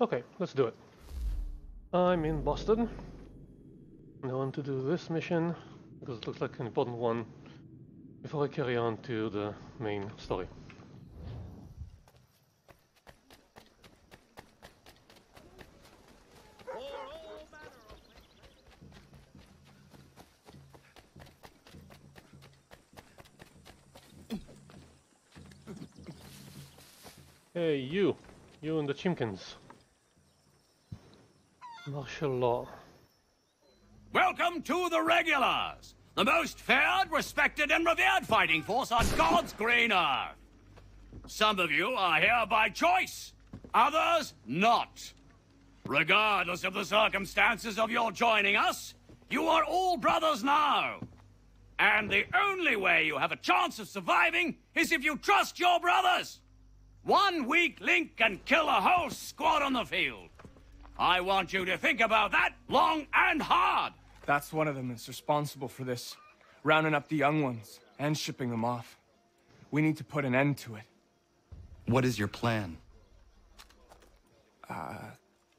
Okay, let's do it. I'm in Boston. I want to do this mission because it looks like an important one before I carry on to the main story. Hey, you and the Chimkins. Martial law. Welcome to the regulars, the most feared, respected, and revered fighting force on God's green earth. Some of you are here by choice, others not. Regardless of the circumstances of your joining us, you are all brothers now. And the only way you have a chance of surviving is if you trust your brothers. One weak link can kill a whole squad on the field. I want you to think about that long and hard. That's one of them that's responsible for this. Rounding up the young ones and shipping them off. We need to put an end to it. What is your plan?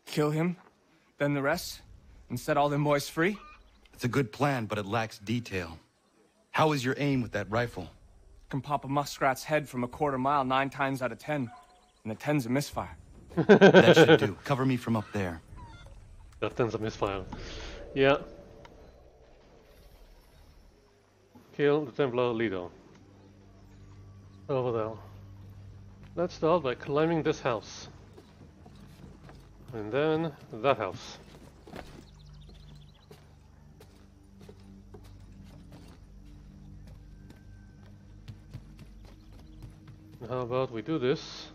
Kill him, then the rest, and set all them boys free? It's a good plan, but it lacks detail. How is your aim with that rifle? Can pop a muskrat's head from a quarter mile 9 times out of 10, and the 10's a misfire. That should do. Cover me from up there. That 10's a misfire. Yeah. Kill the Templar leader. Over there. Let's start by climbing this house. And then that house. How about we do this?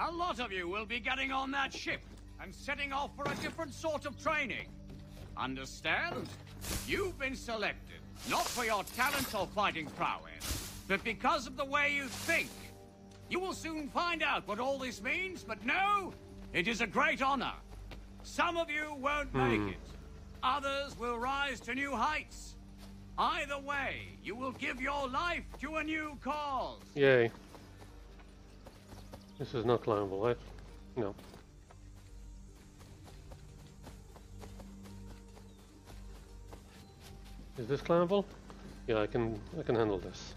A lot of you will be getting on that ship and setting off for a different sort of training. Understand? You've been selected, not for your talent or fighting prowess, but because of the way you think. You will soon find out what all this means, but no, it is a great honor. Some of you won't make it. Others will rise to new heights. Either way, you will give your life to a new cause. Yay. This is not climbable, right? No. Is this climbable? Yeah, I can handle this.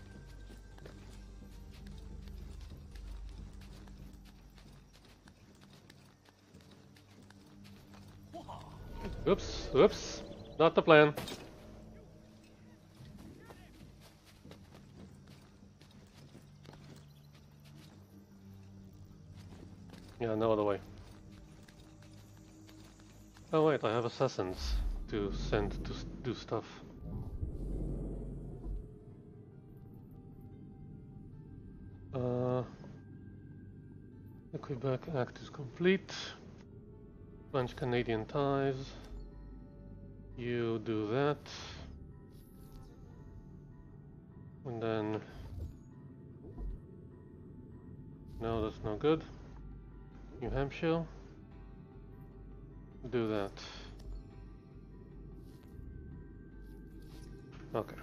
Oops, oops. Not the plan. Yeah, no other way. Oh wait, I have assassins to send to do stuff. The Quebec Act is complete. French-Canadian ties. You do that. And then... No, that's no good. New Hampshire, do that. Okay.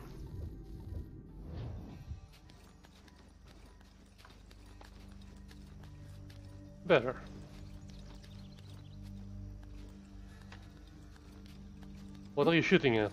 Better. What are you shooting at?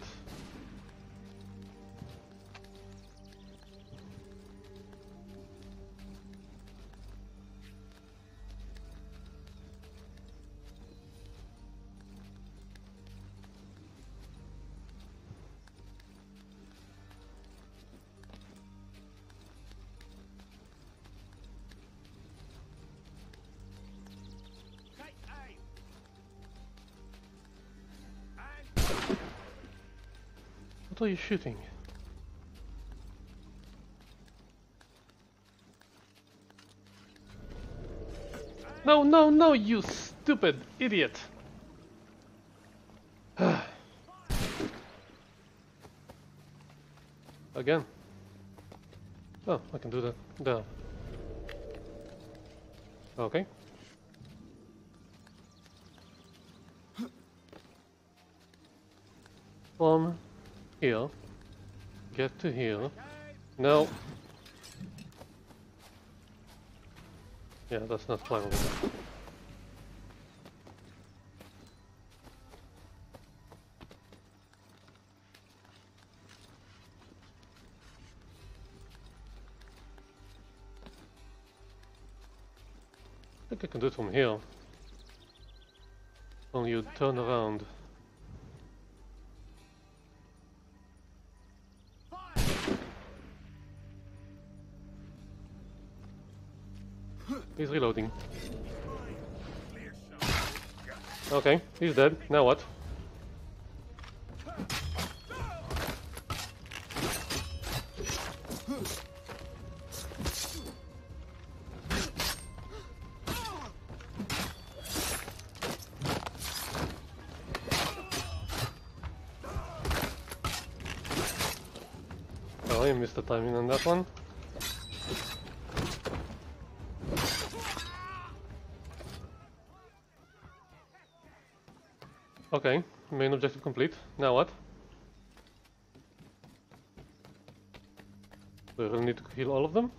What are you shooting? No, no, no, you stupid idiot! Again. Oh, I can do that. Down. Okay. Here, get to here. No. Yeah, that's not climbable. I think I can do it from here. Only you turn around. He's reloading. Okay, he's dead. Now what? Oh, I missed the timing on that one. Okay, main objective complete. Now what? Do we really need to heal all of them?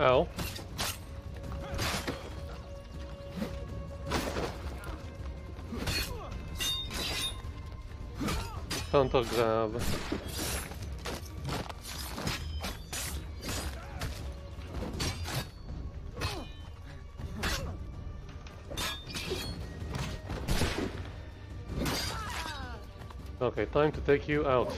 Ow. Counter grab. Okay, time to take you out.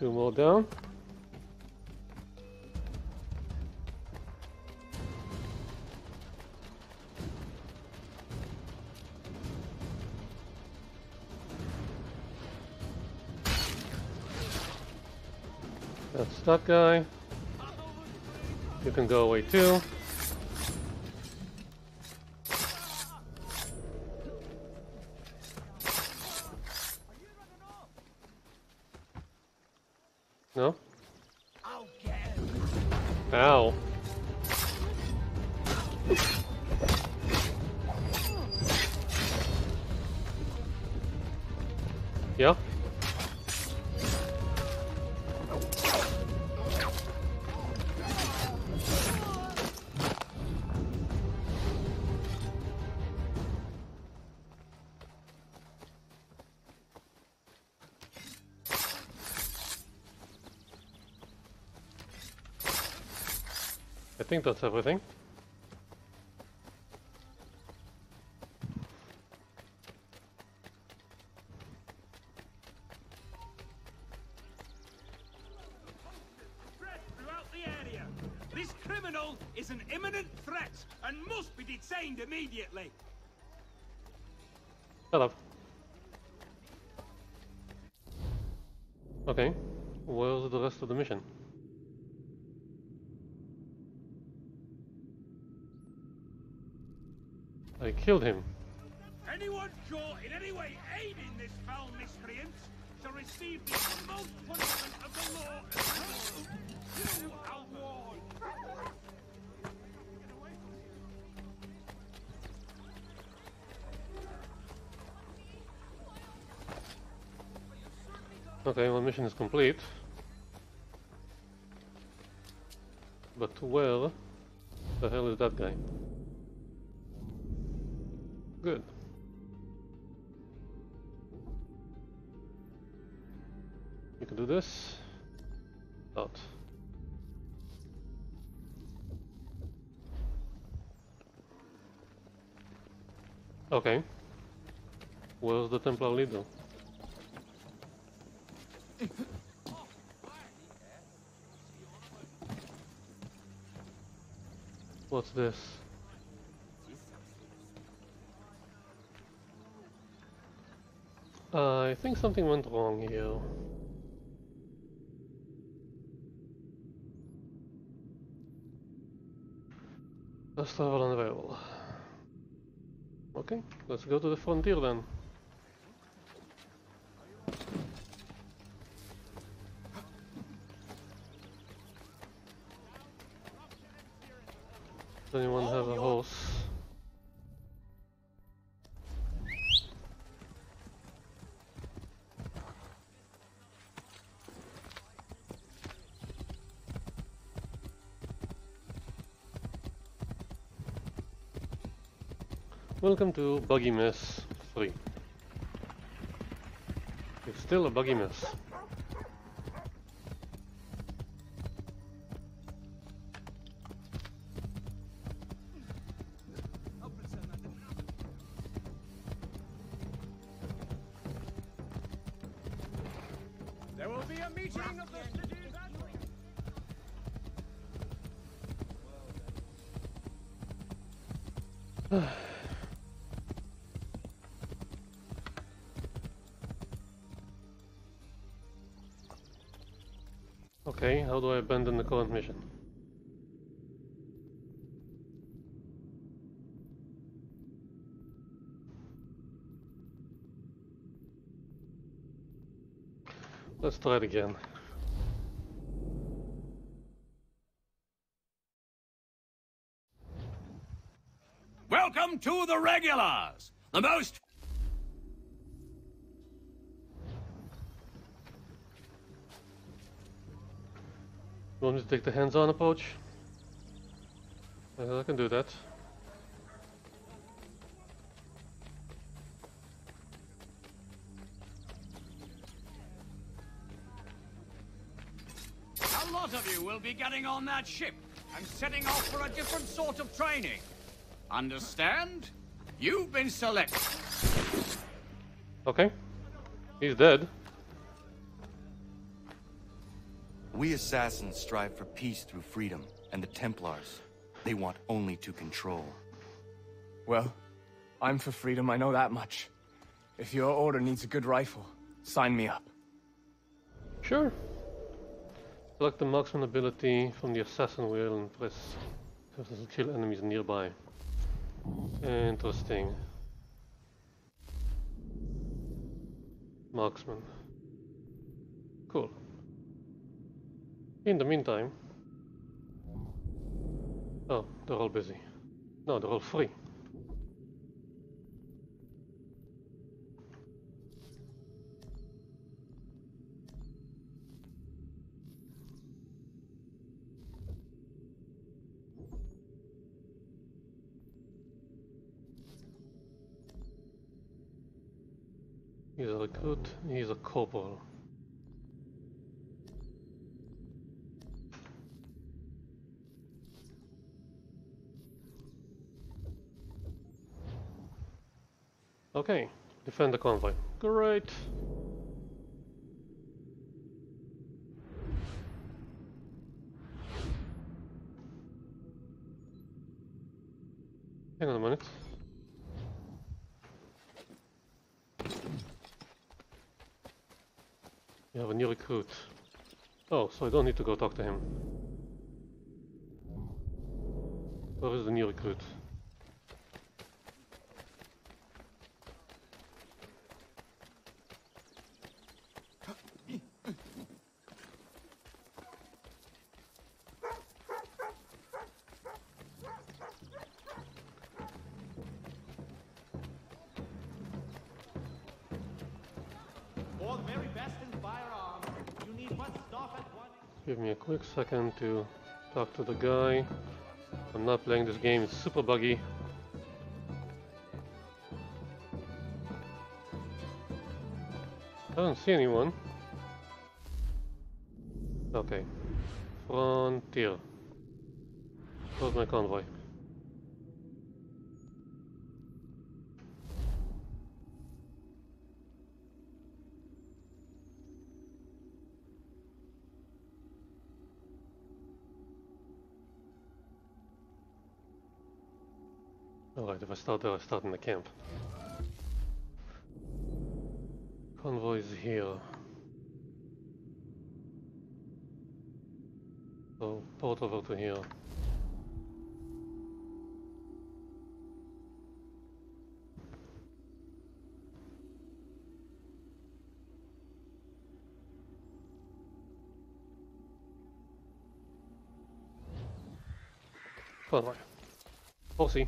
Two more down. That's that guy. You can go away too. No? Ow. Yeah? I think that's everything. Throughout the area. This criminal is an imminent threat and must be detained immediately. Shut up. Okay, where's the rest of the mission? I killed him. Anyone caught in any way aiding this foul miscreant shall receive the utmost punishment of the law. You are warned. Okay, well, mission is complete. But where the hell is that guy? Good. You can do this. Out. Okay. Where's the Templar leader? What's this? I think something went wrong here. Let's travel unravel. Okay, let's go to the frontier then. Does anyone have a horse? Welcome to Buggy Mess 3. It's still a buggy mess. Okay, how do I abandon the current mission? Let's try it again. Welcome to the regulars! The most... You want me to take the hands-on approach? I can do that. A lot of you will be getting on that ship and setting off for a different sort of training. Understand? You've been selected. Okay. He's dead. We assassins strive for peace through freedom, and the Templars, they want only to control. Well, I'm for freedom, I know that much. If your order needs a good rifle, sign me up. Sure. Select the marksman ability from the assassin wheel and press to kill enemies nearby. Interesting. Marksman. Cool. In the meantime... Oh, they're all busy. No, they're all free. He's a recruit, he's a corporal. Okay, defend the convoy. Great! Hang on a minute. We have a new recruit. Oh, so I don't need to go talk to him. Where is the new recruit? Give me a quick second to talk to the guy. I'm not playing this game, it's super buggy. I don't see anyone. Okay. Frontier. Where's my convoy? Alright, if I start there, I start in the camp. Convoy is here. So, port over to here. Convoy. We'll see.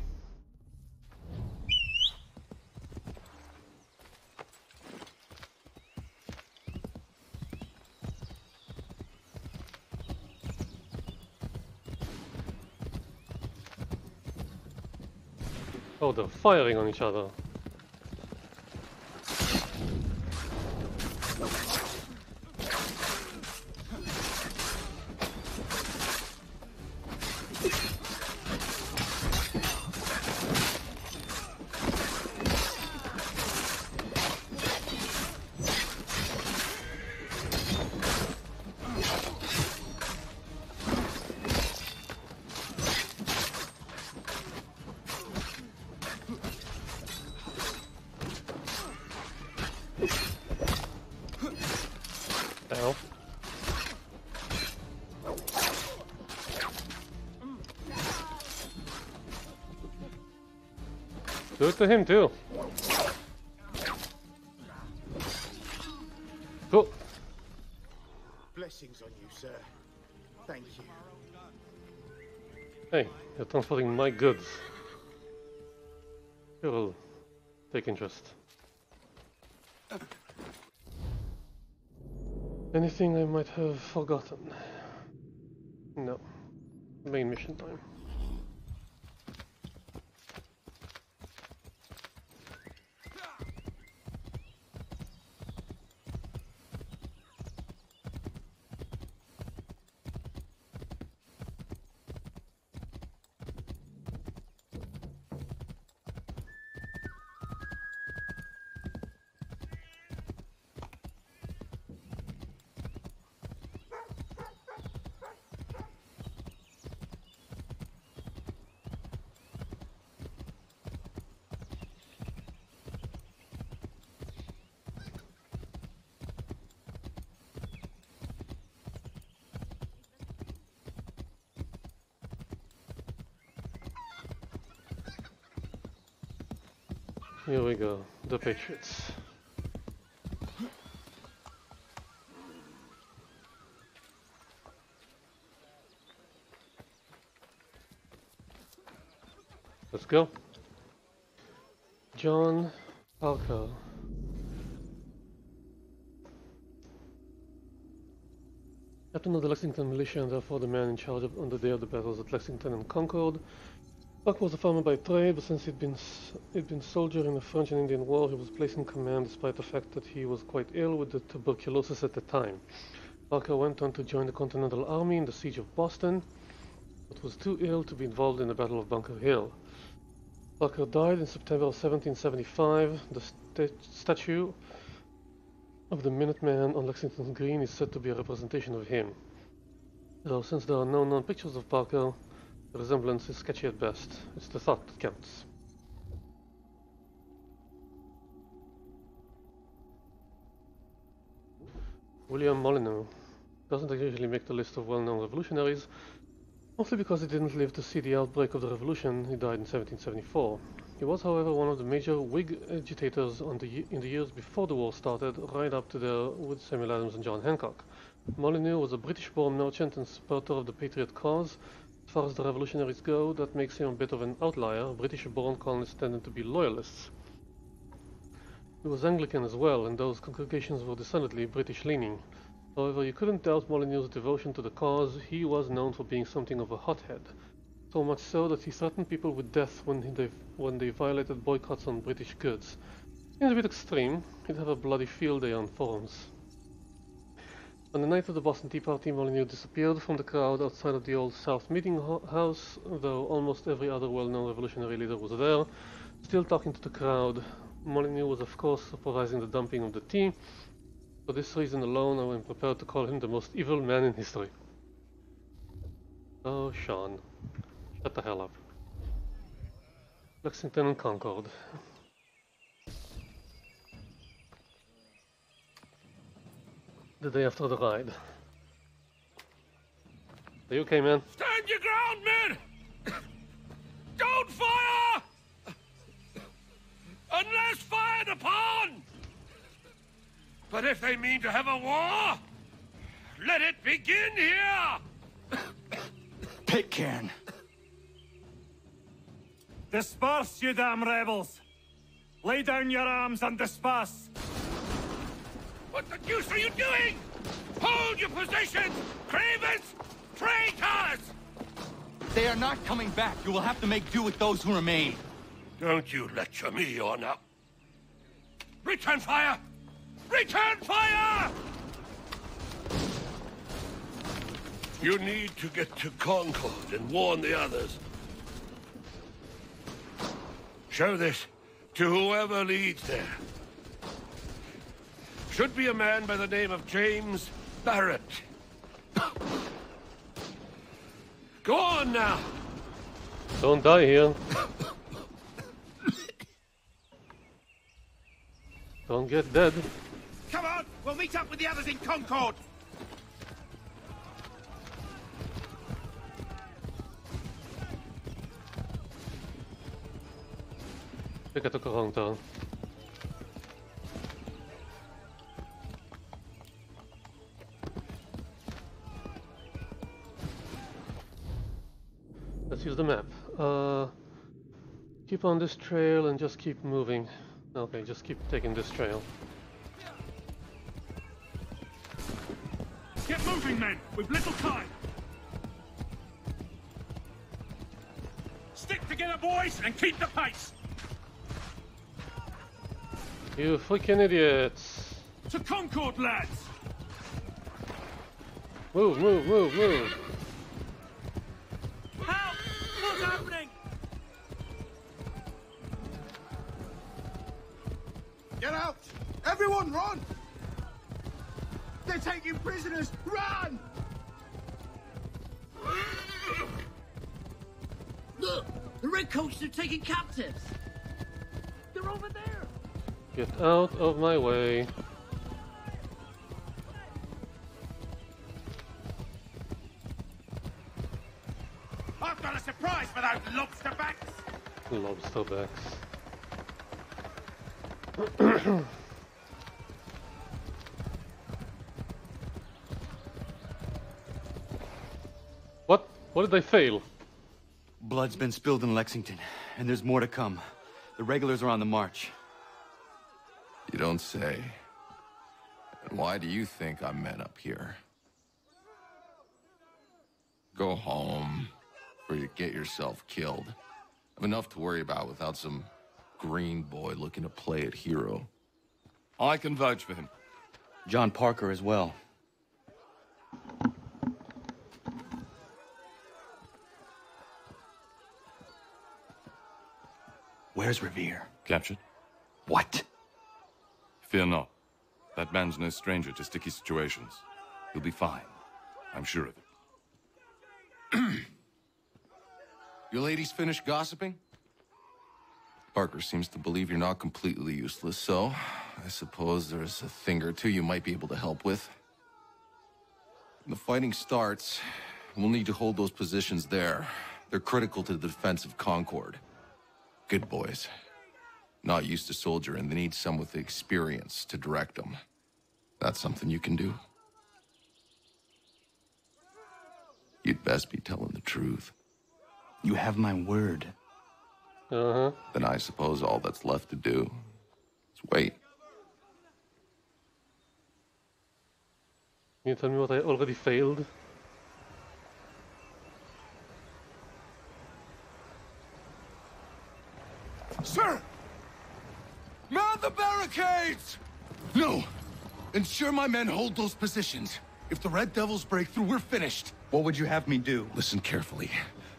Oh, they're firing on each other. Do it to him too. Cool. Blessings on you, sir. Thank you. Hey, you're transporting my goods. You will take interest. Anything I might have forgotten? No. Main mission time. Here we go, the Patriots. Let's go. John Parker. Captain of the Lexington Militia and therefore the man in charge on the day of the battles at Lexington and Concord. Buck was a farmer by trade, but since he'd been soldier in the French and Indian War, he was placed in command despite the fact that he was quite ill with the tuberculosis at the time. Parker went on to join the Continental Army in the Siege of Boston, but was too ill to be involved in the Battle of Bunker Hill. Parker died in September of 1775. The statue of the Minuteman on Lexington Green is said to be a representation of him. Though since there are no known pictures of Parker, the resemblance is sketchy at best. It's the thought that counts. William Molyneux doesn't usually make the list of well-known revolutionaries, mostly because he didn't live to see the outbreak of the revolution. He died in 1774. He was, however, one of the major Whig agitators in the years before the war started, right up to there with Samuel Adams and John Hancock. Molyneux was a British-born merchant and supporter of the Patriot cause. As far as the revolutionaries go, that makes him a bit of an outlier. British-born colonists tended to be loyalists. He was Anglican as well, and those congregations were decidedly British-leaning. However, you couldn't doubt Molyneux's devotion to the cause. He was known for being something of a hothead. So much so that he threatened people with death when they violated boycotts on British goods. Seems a bit extreme. He'd have a bloody field day on forums. On the night of the Boston Tea Party, Molyneux disappeared from the crowd outside of the Old South Meeting House, though almost every other well-known revolutionary leader was there, still talking to the crowd. Molyneux was, of course, supervising the dumping of the tea. For this reason alone, I am prepared to call him the most evil man in history. Oh, Sean. Shut the hell up. Lexington and Concord. The day after the ride. Are you okay, man? Stand your ground, men! Don't fire! Unless fired upon! But if they mean to have a war, let it begin here! Pitcairn! Disperse, you damn rebels! Lay down your arms and disperse! What the deuce are you doing? Hold your positions! Cravens! Traitors! They are not coming back. You will have to make do with those who remain. Don't you lecture me on up. Return fire! Return fire! You need to get to Concord and warn the others. Show this to whoever leads there. Should be a man by the name of James Barrett. Go on now! Don't die here. Don't get dead. Come on! We'll meet up with the others in Concord! Ik had ook al gewoon gedaan. Let's use the map. Keep on this trail and just keep moving. Okay, just keep taking this trail. Get moving, men! We've little time! Stick together, boys, and keep the pace! You freaking idiots! To Concord, lads! Move, move, move, move! Help! What's happening? Get out! Everyone, run! They're taking prisoners! Run! Look! The redcoats are taking captives! They're over there! Get out of my way. I've got a surprise for those lobsterbacks. Lobsterbacks. What? What did they fail? Blood's been spilled in Lexington, and there's more to come. The regulars are on the march. You don't say. And why do you think I'm met up here? Go home, or you get yourself killed. I've enough to worry about without some green boy looking to play at hero. I can vouch for him. John Parker as well. Where's Revere? Captured. What? Fear not. That man's no stranger to sticky situations. He'll be fine. I'm sure of it. Your ladies finished gossiping? Parker seems to believe you're not completely useless, so I suppose there's a thing or two you might be able to help with. When the fighting starts, we'll need to hold those positions there. They're critical to the defense of Concord. Good boys. Not used to soldiering, they need some with the experience to direct them. That's something you can do. You'd best be telling the truth. You have my word. Uh-huh. Then I suppose all that's left to do is wait. Can you tell me what I already failed? Sir! Man the barricades! No! Ensure my men hold those positions. If the Red Devils break through, we're finished. What would you have me do? Listen carefully.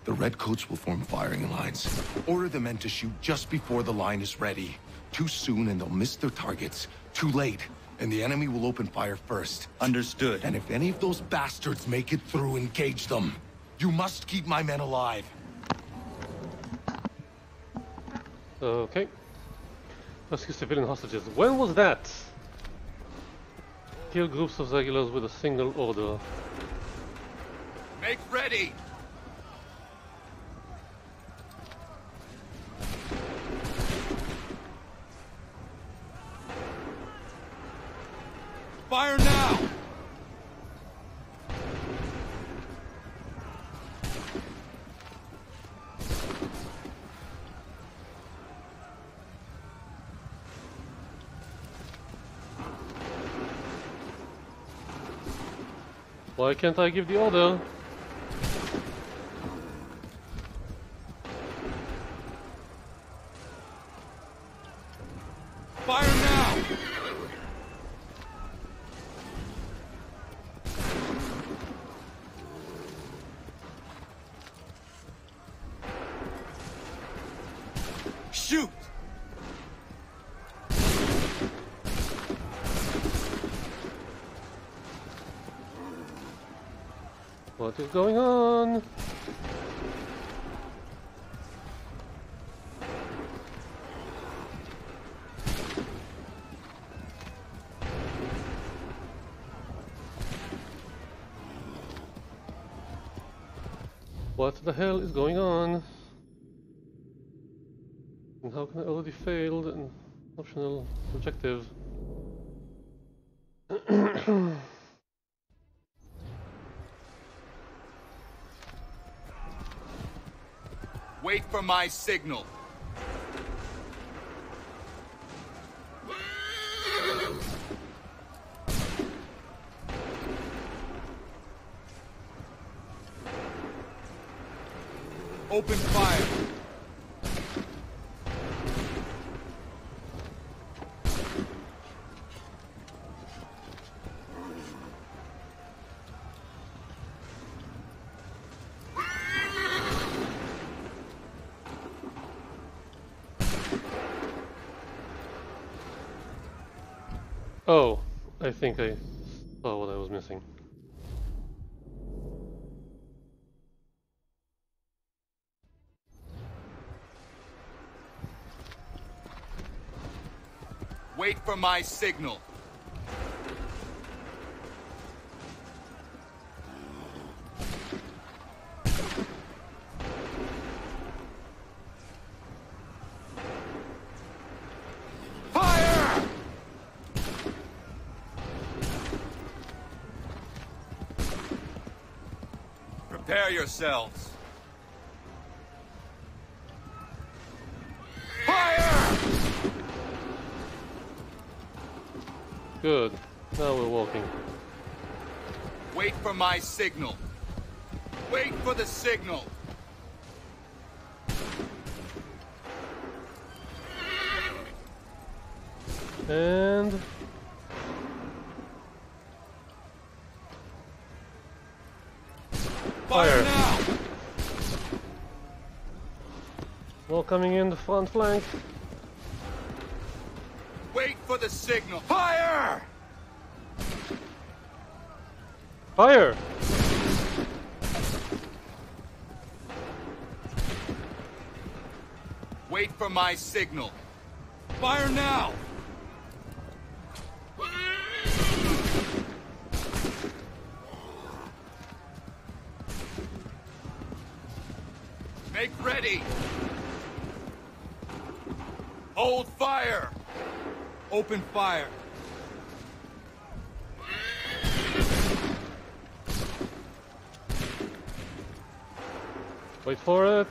The Redcoats will form firing lines. Order the men to shoot just before the line is ready. Too soon and they'll miss their targets. Too late, and the enemy will open fire first. Understood. And if any of those bastards make it through, engage them. You must keep my men alive. Okay. Rescue civilian hostages. When was that? Kill groups of regulars with a single order. Make ready! Fire now! Why can't I give the order? Fire now! Shoot! What is going on? What the hell is going on? And how can I already failed an optional objective? Wait for my signal. Open fire. Oh, I think I saw what I was missing. Wait for my signal. Yourselves. Fire! Good. Now we're walking. Wait for my signal. Wait for the signal. And... Fire! All coming in the front flank. Wait for the signal. Fire! Fire! Wait for my signal. Fire now! Make ready! Hold fire! Open fire! Wait for it!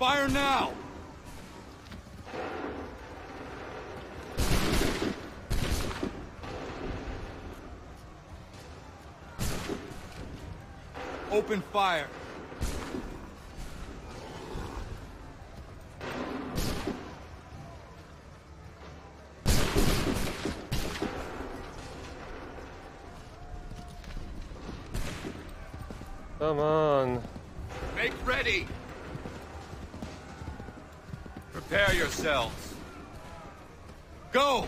Fire now! Open fire! Come on! Make ready! Prepare yourselves. Go!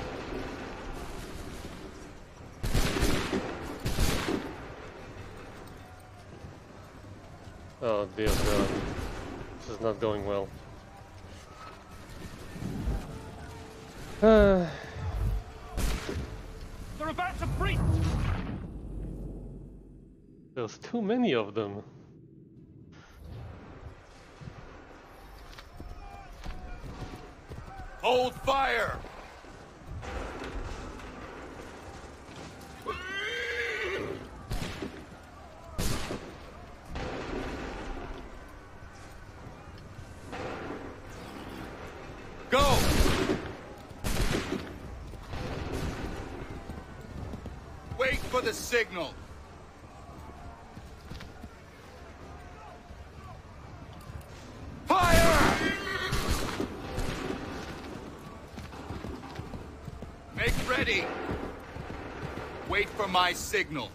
Oh dear God, this is not going well. They're about to breach! There's too many of them. Hold fire! Go! Wait for the signal. Fire! Make ready. Wait for my signal.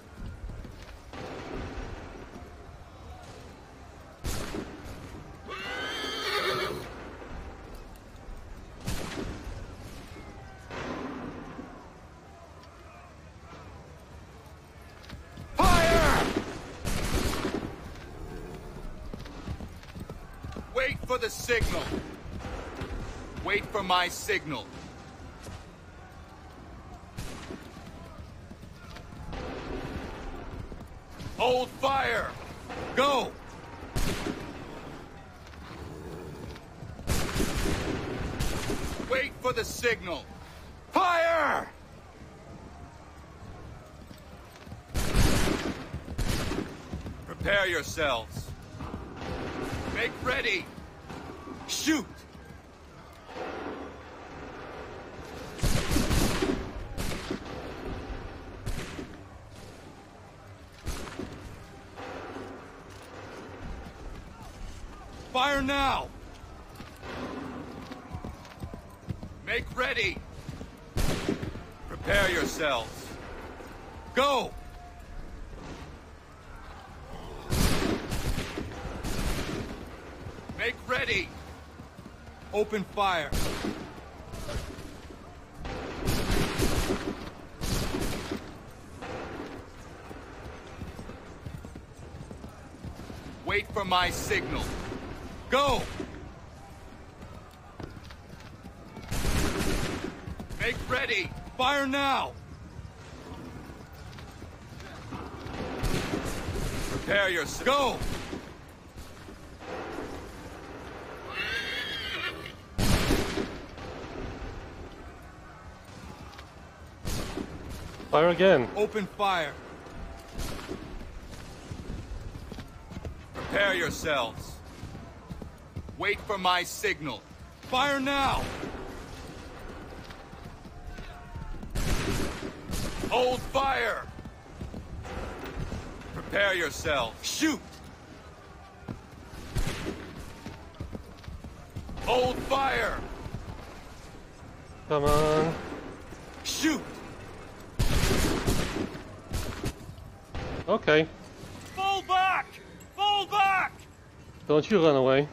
The signal. Wait for my signal. Hold fire. Go. Wait for the signal. Fire. Prepare yourselves. Make ready. Shoot! Fire now! Make ready! Prepare yourselves! Go! Make ready! Open fire. Wait for my signal. Go! Make ready. Fire now. Prepare yourself. Go! Fire again. Open fire. Prepare yourselves. Wait for my signal. Fire now. Hold fire. Prepare yourself. Shoot. Hold fire. Come on. Shoot. Okay. Fall back! Fall back! Don't you run away.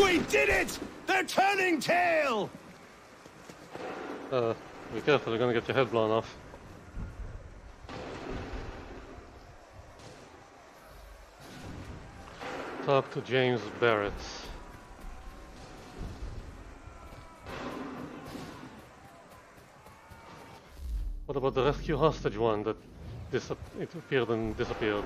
We did it! They're turning tail! Be careful, you're gonna get your head blown off. Talk to James Barrett. What about the rescue hostage one that appeared and disappeared?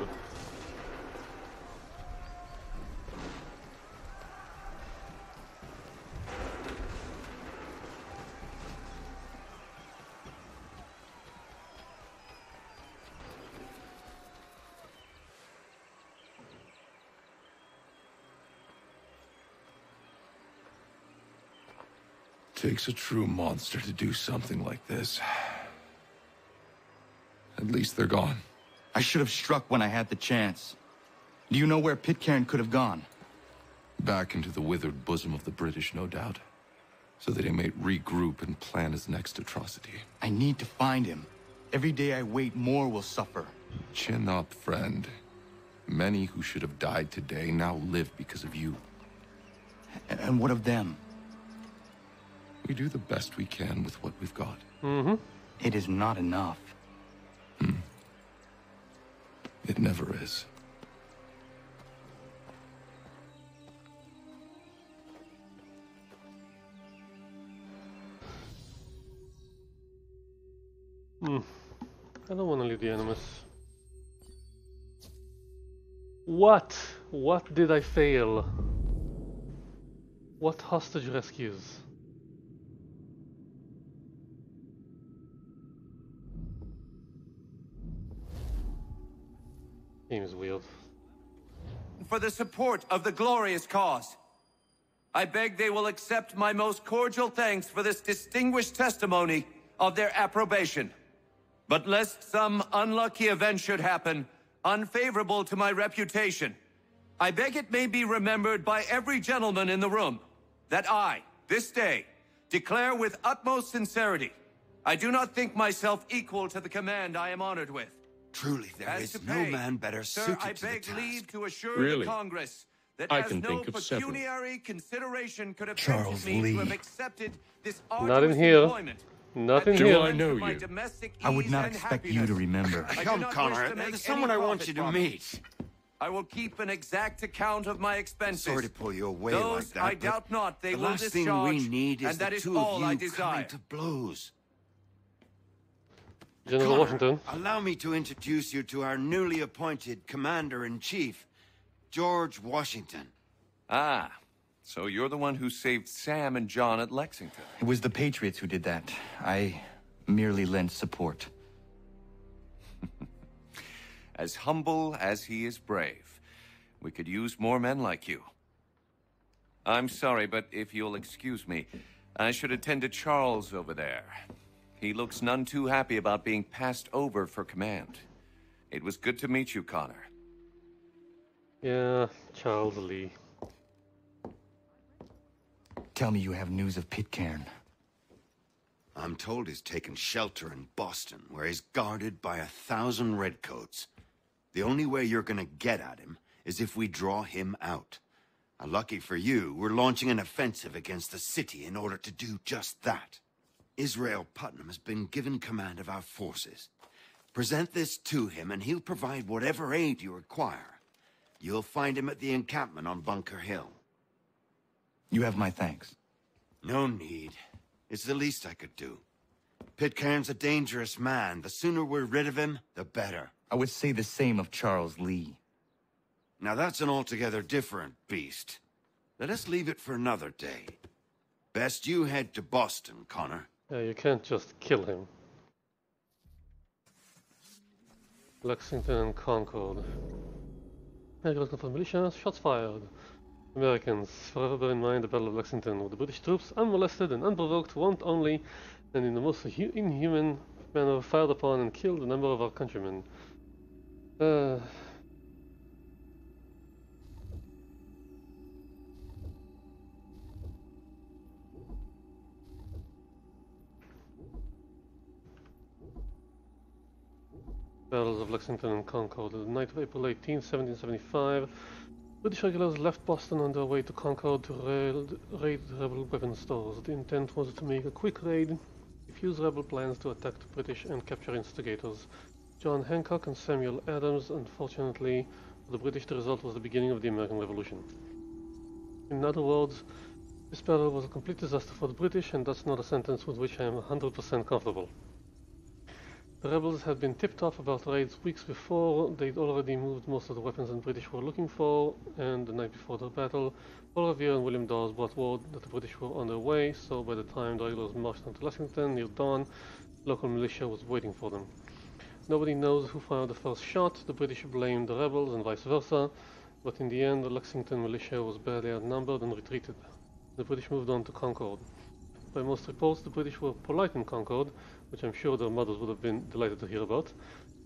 Takes a true monster to do something like this. At least they're gone. I should have struck when I had the chance. Do you know where Pitcairn could have gone? Back into the withered bosom of the British, no doubt. So that he may regroup and plan his next atrocity. I need to find him. Every day I wait, more will suffer. Chin up, friend. Many who should have died today now live because of you. And what of them? We do the best we can with what we've got. It is not enough. It never is. I don't want to leave the Animus. What? What did I fail? What hostage rescues? Game is weird. For the support of the glorious cause, I beg they will accept my most cordial thanks for this distinguished testimony of their approbation. But lest some unlucky event should happen, unfavorable to my reputation, I beg it may be remembered by every gentleman in the room that I, this day, declare with utmost sincerity, I do not think myself equal to the command I am honored with. Truly, there as is no pay, man better suited sir, to the task. Leave to assure really? The Congress that I can no think of several. Consideration could have Charles Lee. Have accepted this not in here. Nothing do I know you? I would not expect you to remember. Come, Connor. There's someone I want you to meet. I will keep an exact account of my expenses. Sorry to pull you away those, like that. I doubt not they the will discharge. The last thing we need is the two of you coming to blows. General Washington. Allow me to introduce you to our newly appointed Commander-in-Chief, George Washington. Ah. So you're the one who saved Sam and John at Lexington. It was the Patriots who did that. I merely lent support. As humble as he is brave, we could use more men like you. I'm sorry, but if you'll excuse me, I should attend to Charles over there. He looks none too happy about being passed over for command. It was good to meet you, Connor. Yeah, Charles Lee. Tell me you have news of Pitcairn. I'm told he's taken shelter in Boston, where he's guarded by 1,000 redcoats. The only way you're gonna get at him is if we draw him out. And lucky for you, we're launching an offensive against the city in order to do just that. Israel Putnam has been given command of our forces. Present this to him and he'll provide whatever aid you require. You'll find him at the encampment on Bunker Hill. You have my thanks. No need. It's the least I could do. Pitcairn's a dangerous man. The sooner we're rid of him, the better. I would say the same of Charles Lee. Now that's an altogether different beast. Let us leave it for another day. Best you head to Boston, Connor. Yeah, you can't just kill him. Lexington and Concord. American for militia, shots fired. Americans, forever bear in mind the Battle of Lexington, where the British troops, unmolested and unprovoked, want only, and in the most inhuman manner, fired upon and killed a number of our countrymen. Battles of Lexington and Concord, the night of April 18, 1775. British regulars left Boston on their way to Concord to raid rebel weapon stores. The intent was to make a quick raid, defuse rebel plans to attack the British and capture instigators. John Hancock and Samuel Adams. Unfortunately, for the British, the result was the beginning of the American Revolution. In other words, this battle was a complete disaster for the British, and that's not a sentence with which I am 100% comfortable. The rebels had been tipped off about raids weeks before. They'd already moved most of the weapons the British were looking for, and the night before the battle, Paul Revere and William Dawes brought word that the British were on their way, so by the time the regulars marched onto Lexington near dawn, local militia was waiting for them. Nobody knows who fired the first shot. The British blamed the rebels and vice versa, but in the end the Lexington militia was badly outnumbered and retreated. The British moved on to Concord. By most reports, the British were polite in Concord, which I'm sure their mothers would have been delighted to hear about.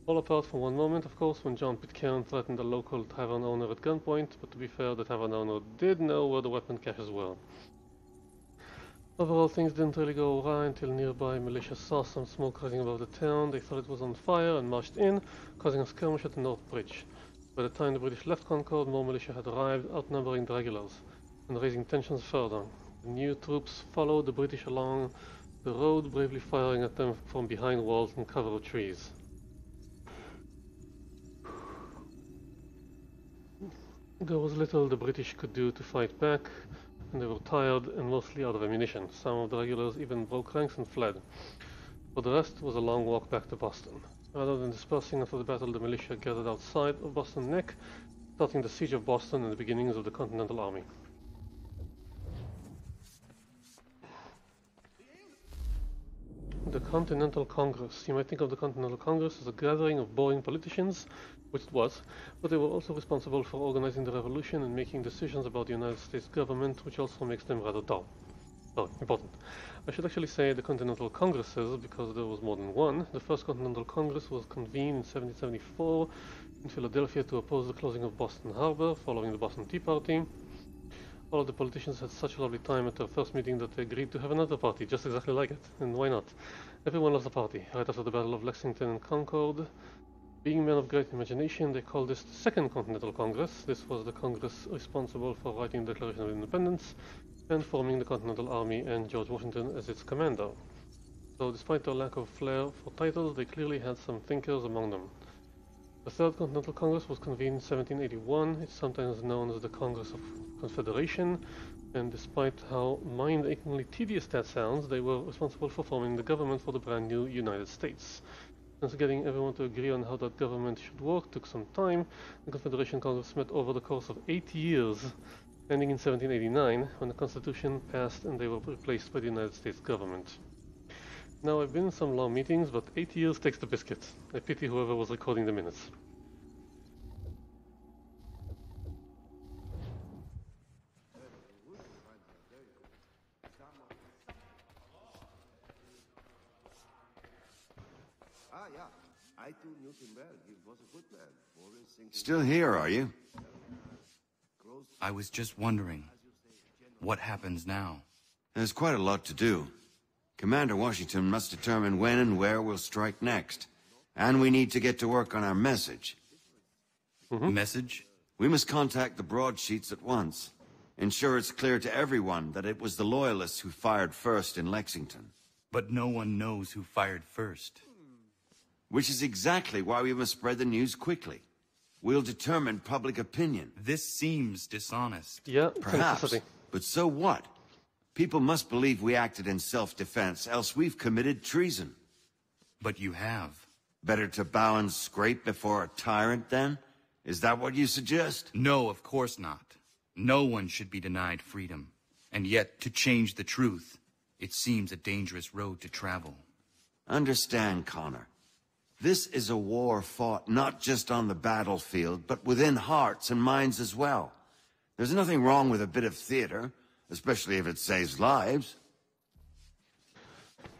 All apart from one moment, of course, when John Pitcairn threatened a local tavern owner at gunpoint, but to be fair, the tavern owner did know where the weapon caches were. Overall, things didn't really go awry until nearby militia saw some smoke rising above the town. They thought it was on fire and marched in, causing a skirmish at the North Bridge. By the time the British left Concord, more militia had arrived, outnumbering the regulars, and raising tensions further. New troops followed the British along the road, bravely firing at them from behind walls and cover of trees. There was little the British could do to fight back, and they were tired and mostly out of ammunition. Some of the regulars even broke ranks and fled. For the rest was a long walk back to Boston. Rather than dispersing after the battle, the militia gathered outside of Boston Neck, starting the Siege of Boston and the beginnings of the Continental Army. The Continental Congress. You might think of the Continental Congress as a gathering of boring politicians, which it was, but they were also responsible for organizing the revolution and making decisions about the United States government, which also makes them rather dull. Oh, important. I should actually say the Continental Congresses, because there was more than one. The first Continental Congress was convened in 1774 in Philadelphia to oppose the closing of Boston Harbor following the Boston Tea Party. All of the politicians had such a lovely time at their first meeting that they agreed to have another party, just exactly like it, and why not? Everyone loves a party. Right after the Battle of Lexington and Concord, being men of great imagination, they called this the Second Continental Congress. This was the Congress responsible for writing the Declaration of Independence and forming the Continental Army and George Washington as its commander. So despite their lack of flair for titles, they clearly had some thinkers among them. The Third Continental Congress was convened in 1781. It's sometimes known as the Congress of Confederation, and despite how mind-achingly tedious that sounds, they were responsible for forming the government for the brand new United States. Since getting everyone to agree on how that government should work took some time, the Confederation Congress met over the course of 8 years, ending in 1789, when the Constitution passed and they were replaced by the United States government. Now, I've been in some long meetings, but 8 years takes the biscuit. I pity whoever was recording the minutes. Still here, are you? I was just wondering, what happens now? There's quite a lot to do. Commander Washington must determine when and where we'll strike next. And we need to get to work on our message. Mm-hmm. Message? We must contact the broadsheets at once. Ensure it's clear to everyone that it was the Loyalists who fired first in Lexington. But no one knows who fired first. Which is exactly why we must spread the news quickly. We'll determine public opinion. This seems dishonest. Yeah, perhaps. But so what? People must believe we acted in self-defense, else we've committed treason. But you have. Better to bow and scrape before a tyrant, then? Is that what you suggest? No, of course not. No one should be denied freedom. And yet, to change the truth, it seems a dangerous road to travel. Understand, Connor. This is a war fought not just on the battlefield, but within hearts and minds as well. There's nothing wrong with a bit of theater, especially if it saves lives.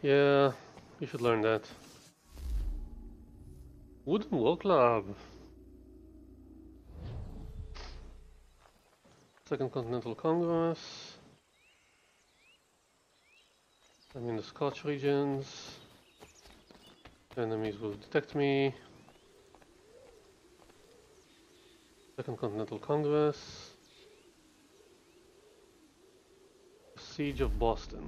Yeah, you should learn that. Wooden War Club. Second Continental Congress. I'm in the Scotch regions. Enemies will detect me. Second Continental Congress. Siege of Boston.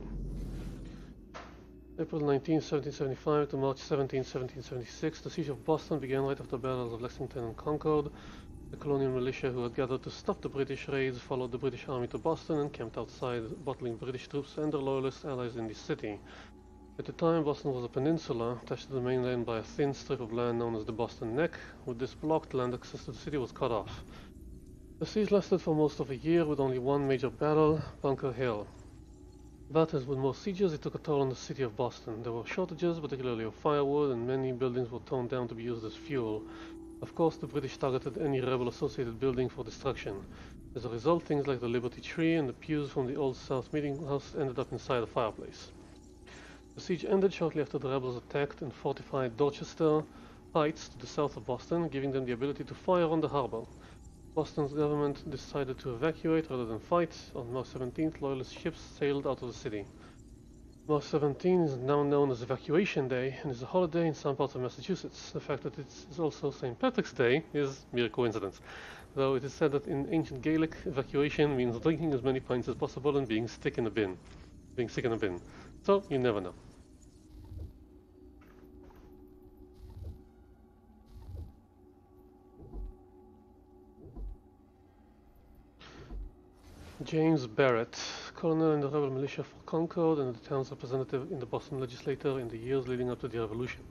April 19, 1775 to March 17, 1776. The Siege of Boston began right after the battles of Lexington and Concord. The colonial militia who had gathered to stop the British raids followed the British army to Boston and camped outside, bottling British troops and their loyalist allies in the city. At the time, Boston was a peninsula, attached to the mainland by a thin strip of land known as the Boston Neck. With this blocked, land access to the city was cut off. The siege lasted for most of a year with only one major battle, Bunker Hill. But as with most sieges, it took a toll on the city of Boston. There were shortages, particularly of firewood, and many buildings were torn down to be used as fuel. Of course, the British targeted any rebel-associated building for destruction. As a result, things like the Liberty Tree and the pews from the Old South Meeting House ended up inside a fireplace. The siege ended shortly after the rebels attacked and fortified Dorchester Heights to the south of Boston, giving them the ability to fire on the harbor. Boston's government decided to evacuate rather than fight. On March 17th, Loyalist ships sailed out of the city. March 17 is now known as Evacuation Day and is a holiday in some parts of Massachusetts. The fact that it is also St. Patrick's Day is mere coincidence. though it is said that in ancient Gaelic, evacuation means drinking as many pints as possible and being sick in a bin. So you never know. James Barrett, colonel in the rebel militia for Concord and the town's representative in the Boston legislature in the years leading up to the Revolution.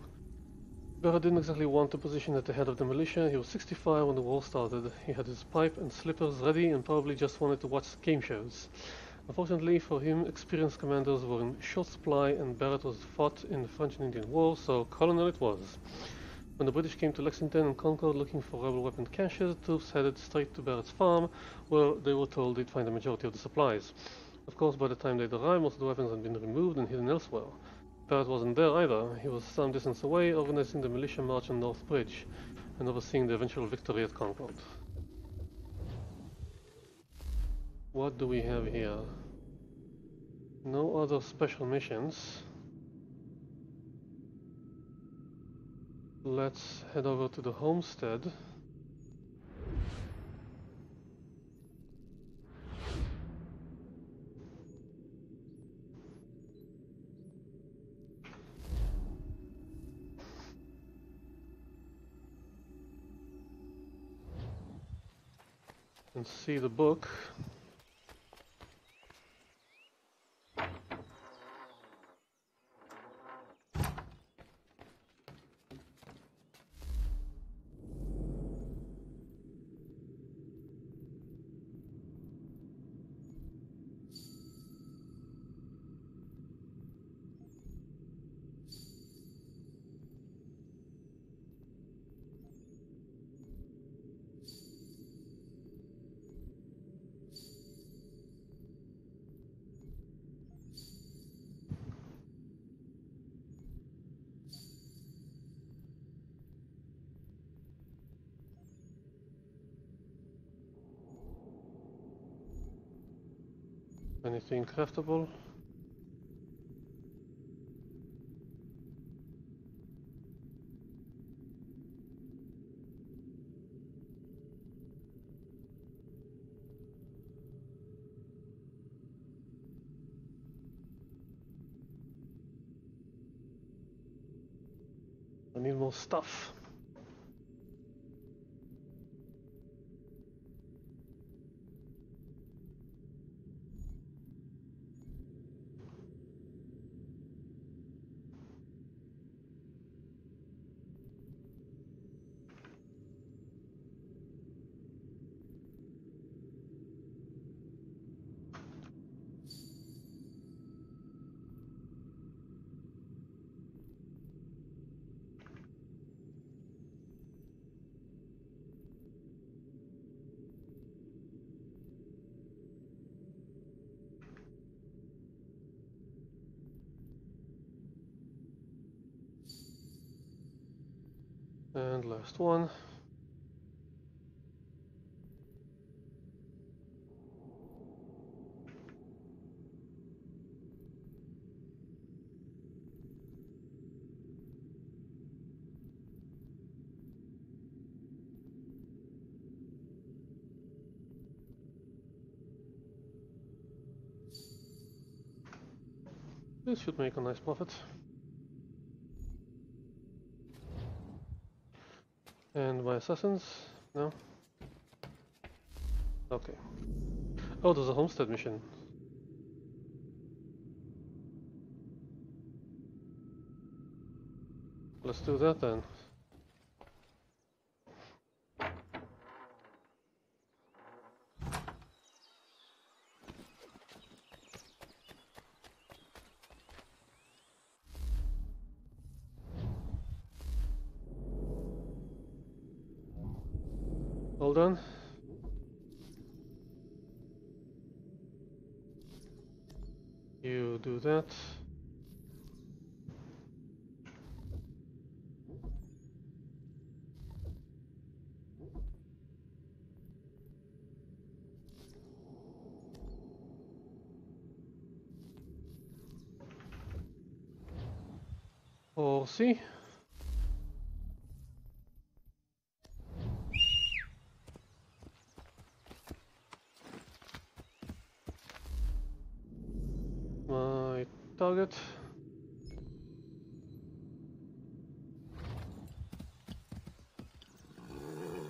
Barrett didn't exactly want a position at the head of the militia. He was 65 when the war started. He had his pipe and slippers ready and probably just wanted to watch game shows. Unfortunately for him, experienced commanders were in short supply and Barrett was fought in the French and Indian War, so colonel it was. When the British came to Lexington and Concord looking for rebel weapon caches, troops headed straight to Barrett's farm, where they were told they'd find the majority of the supplies. Of course, by the time they'd arrived, most of the weapons had been removed and hidden elsewhere. Barrett wasn't there either. He was some distance away, organizing the militia march on North Bridge, and overseeing the eventual victory at Concord. What do we have here? No other special missions. Let's head over to the homestead. And see the book. Anything craftable? I need more stuff. And last one. This should make a nice profit. And my assassins? No? Okay. Oh, there's a homestead mission. Let's do that then. Done. You do that. Or see.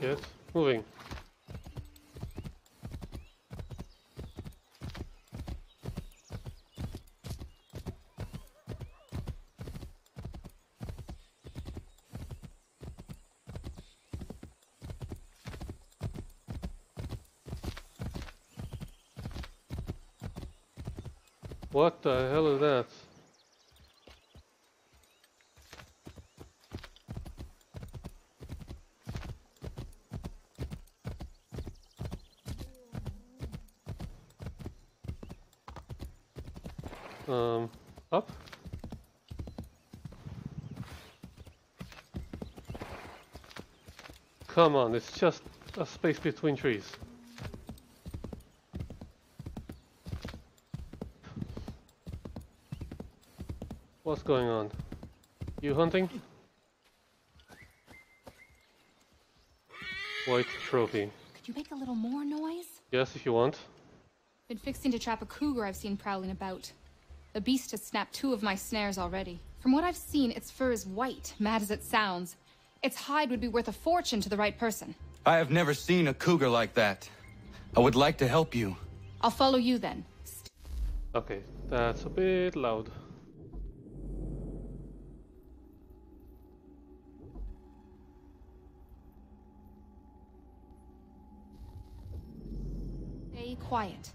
Yes, moving. What the hell is that? Up? Come on, it's just a space between trees. What's going on? You hunting? White trophy. Could you make a little more noise? Yes, if you want. Been fixing to trap a cougar I've seen prowling about. The beast has snapped two of my snares already. From what I've seen, its fur is white, mad as it sounds. Its hide would be worth a fortune to the right person. I have never seen a cougar like that. I would like to help you. I'll follow you then. Okay, that's a bit loud. Quiet.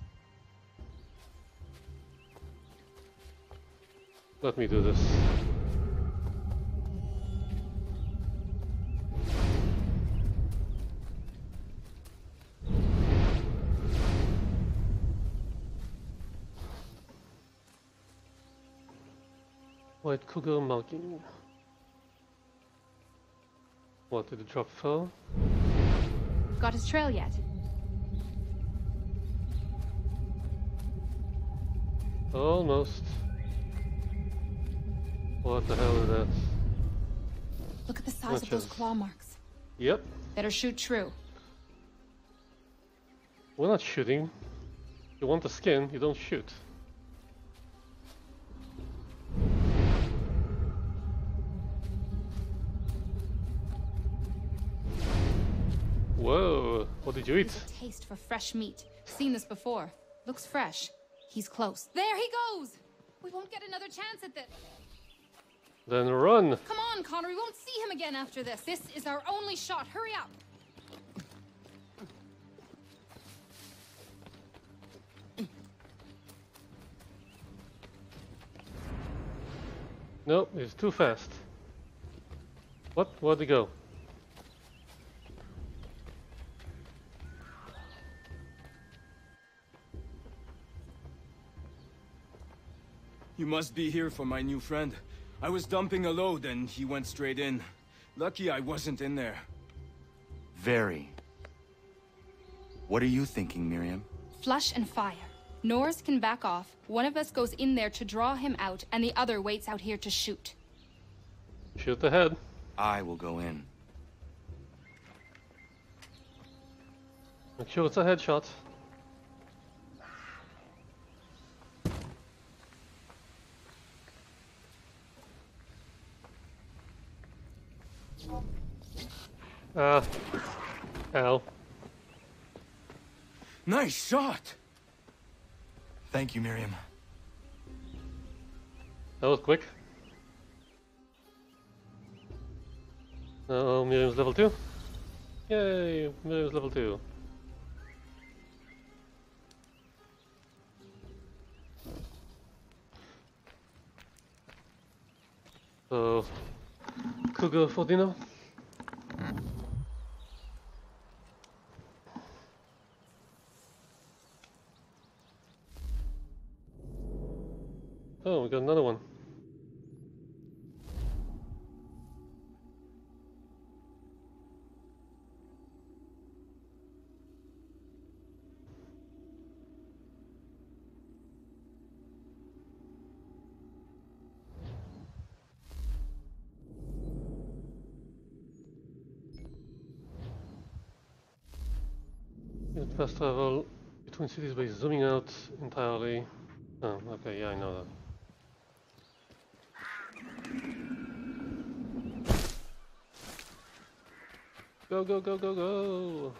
Let me do this. White cougar mounting. What, did the drop fell? Got his trail yet? Almost. What the hell is that? Look at the size of those claw marks. Yep. Better shoot true. We're not shooting. You want the skin, you don't shoot. Whoa, what did you eat? There's a taste for fresh meat. Seen this before. Looks fresh. He's close. There he goes! We won't get another chance at this. Then run! Come on, Connor, we won't see him again after this. This is our only shot. Hurry up! Nope, he's too fast. What? Where'd he go? You must be here for my new friend. I was dumping a load and he went straight in. Lucky I wasn't in there. Very. What are you thinking, Miriam? Flush and fire. Norris can back off. One of us goes in there to draw him out and the other waits out here to shoot. Shoot the head. I will go in. Make sure it's a headshot. Ow. Nice shot! Thank you, Miriam. That was quick. Oh, Miriam's level 2. Yay, Miriam's level 2. So, cougar for dinner? Oh, we got another one. Fast travel between cities by zooming out entirely. Oh, okay, yeah, I know that. Go, go, go, go, go!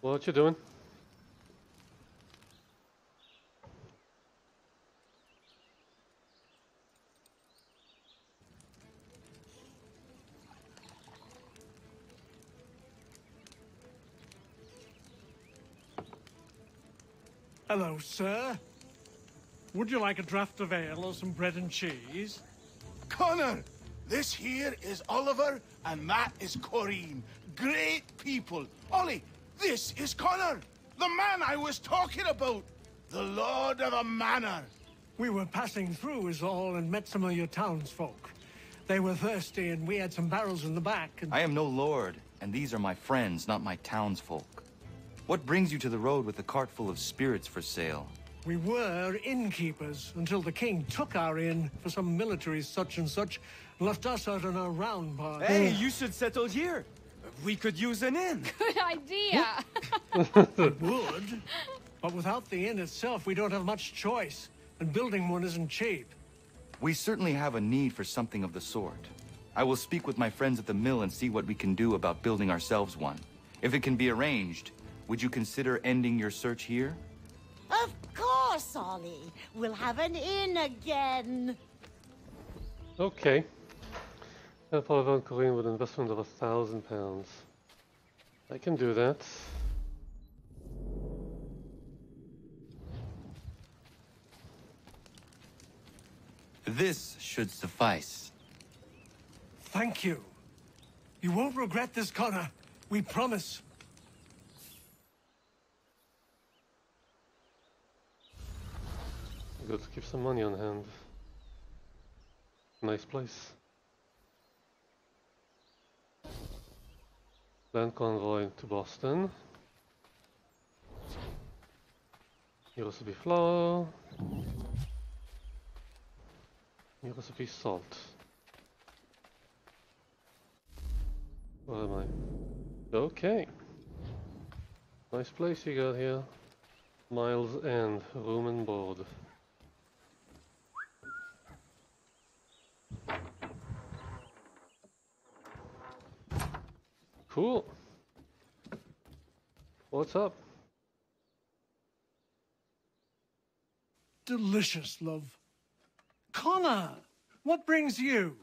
What you doing? Hello, sir. Would you like a draft of ale or some bread and cheese? Connor, this here is Oliver and that is Corrine. Great people. Ollie, this is Connor, the man I was talking about. The lord of a manor. We were passing through is all and met some of your townsfolk. They were thirsty and we had some barrels in the back. And I am no lord, and these are my friends, not my townsfolk. What brings you to the road with a cart full of spirits for sale? We were innkeepers until the king took our inn for some military such and such, and left us out on our round bar. Hey, you should settle here. We could use an inn. Good idea. We would, but without the inn itself, we don't have much choice, and building one isn't cheap. We certainly have a need for something of the sort. I will speak with my friends at the mill and see what we can do about building ourselves one. If it can be arranged, would you consider ending your search here? Of course, Ollie. We'll have an inn again. Okay. Help Oliver and Corrine with an investment of £1,000. I can do that. This should suffice. Thank you. You won't regret this, Connor. We promise. Good to keep some money on hand. Nice place. Land convoy to Boston. Here's to be flour. Here's to be salt. Where am I? Okay. Nice place you got here. Miles End, room and board. Cool. What's up? Delicious, love. Connor, what brings you?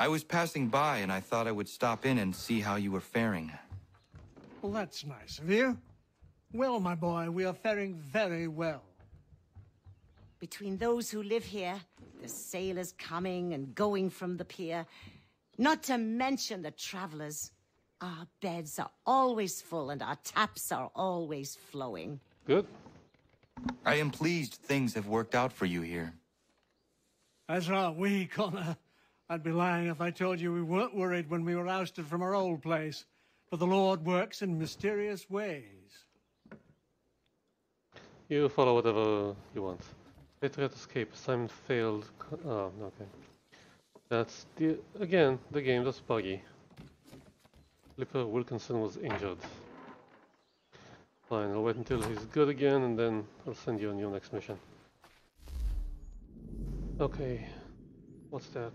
I was passing by and I thought I would stop in and see how you were faring. Well, that's nice of you. Well, my boy, we are faring very well. Between those who live here, the sailors coming and going from the pier, not to mention the travelers. Our beds are always full and our taps are always flowing. Good. I am pleased things have worked out for you here. As are we, Connor. I'd be lying if I told you we weren't worried when we were ousted from our old place. But the Lord works in mysterious ways. You follow whatever you want. Patriot escape. Simon failed. Oh, okay. That's the, again, the game that's buggy. Flipper Wilkinson was injured. Fine, I'll wait until he's good again and then I'll send you on your next mission. Okay, what's that?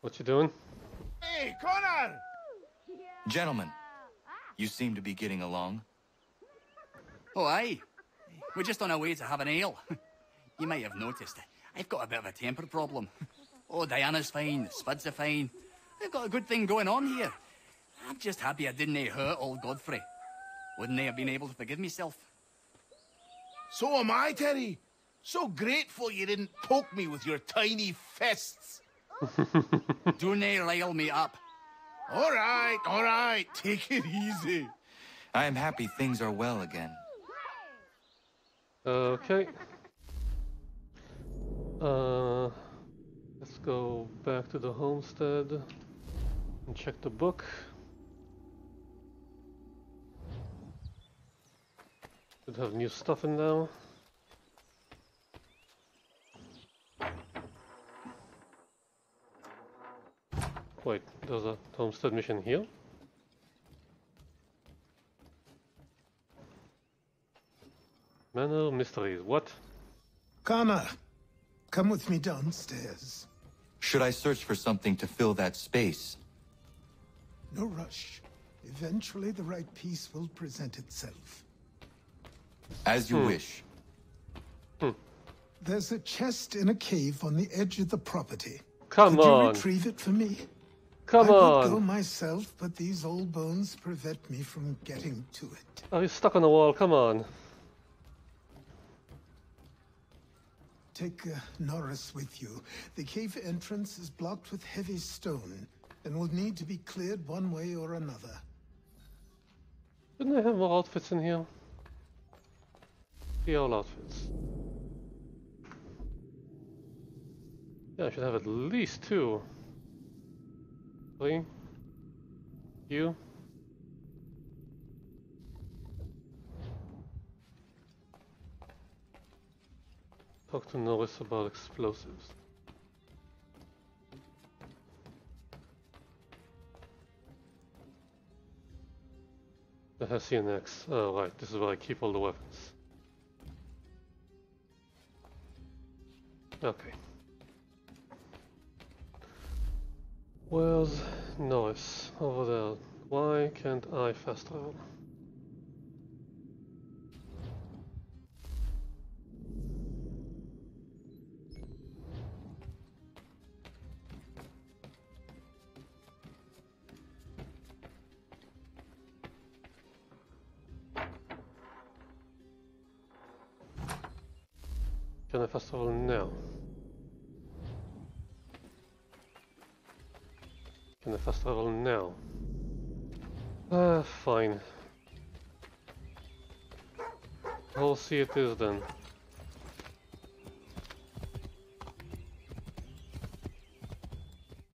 What you doing? Hey, Connor! Gentlemen, you seem to be getting along. Oh, aye. We're just on our way to have an ale. You might have noticed, I've got a bit of a temper problem. Oh, Diana's fine, Spuds are fine. I've got a good thing going on here. I'm just happy I didn't hurt old Godfrey. Wouldn't I have been able to forgive myself? So am I, Terry. So grateful you didn't poke me with your tiny fists. Do nae rile me up. All right, take it easy. I am happy things are well again. Okay. Let's go back to the homestead and check the book. Should have new stuff in now. Wait, there's a homestead mission here? Manor Mysteries, what? Connor, come with me downstairs. Should I search for something to fill that space? No rush. Eventually the right piece will present itself. As you wish. There's a chest in a cave on the edge of the property. Could you retrieve it for me? I would go myself, but these old bones prevent me from getting to it. Are you stuck on the wall? Come on. Take Norris with you. The cave entrance is blocked with heavy stone and will need to be cleared one way or another. Didn't I have more outfits in here? The old outfits. Yeah, I should have at least two. You. Talk to Norris about explosives. The Hessian axe. Oh, right, this is where I keep all the weapons. Okay. Where's Norris? Over there. Why can't I fast travel? Can I fast travel now? Can I fast travel now? Fine. I'll see it is then.